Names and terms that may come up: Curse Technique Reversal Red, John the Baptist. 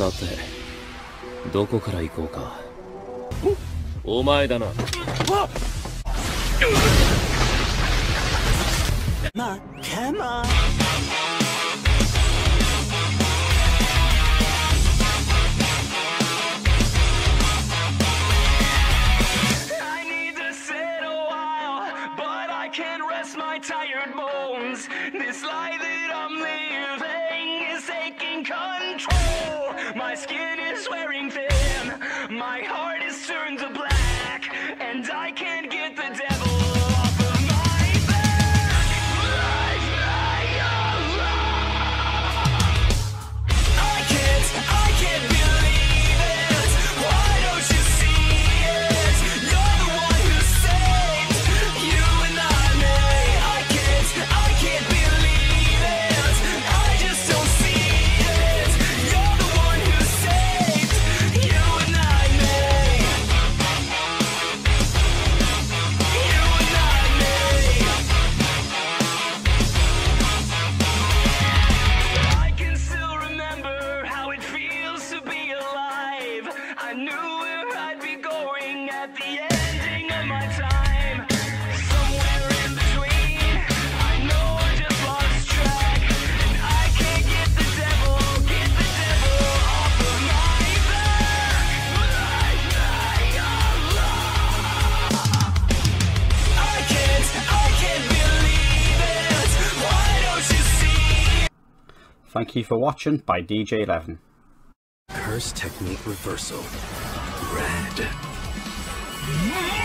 さて、どこから行こうか。お前だな。ま、かま。Tired bones, this lie that I'm living is taking control. My skin is wearing thin, my heart is turned to black, and I can't get the devil off of my back. Leave me alone. I can't believe it. Why don't you see it? You're the one who saved you and I. I can't believe it, I just don't see it. You're the one who saved you and I, me. You and I, me. I can still remember how it feels to be alive. I knew where I'd be going at the ending of my time. Thank you for watching by DJ11. Curse Technique Reversal Red.